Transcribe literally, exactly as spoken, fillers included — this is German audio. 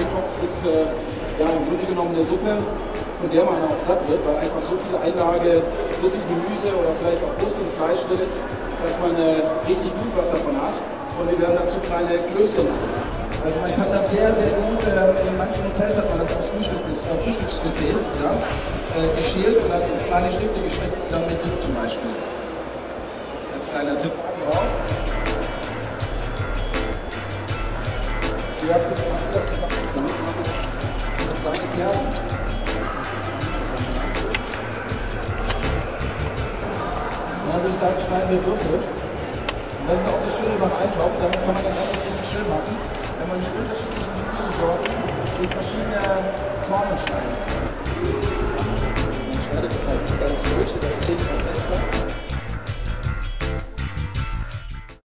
Eintopf ist äh, ja im Grunde genommen eine Suppe, von der man auch satt wird, weil einfach so viel Einlage, so viel Gemüse oder vielleicht auch Wurst und Fleisch drin ist, dass man äh, richtig gut was davon hat. Und wir werden dazu kleine Klöße machen. Also man kann das sehr, sehr gut, äh, in manchen Hotels hat man das aufs Frühstück, auf Frühstücksgefäß, ja, äh, geschält und dann in kleine Stifte geschnitten und dann mit Dip zum Beispiel. Als kleiner Tipp. Drauf. Ihr habt das gemacht, das gemacht. Kleine Kerl. Dann würde ich sagen, schneiden wir Würfel. Das ist auch das Schöne beim Eintopf, damit kann man das einfach richtig schön machen, wenn man die unterschiedlichen Gemüsesorten in verschiedene Formen schneidet. Man schneidet das halt nicht alles durch, das zählt man fest.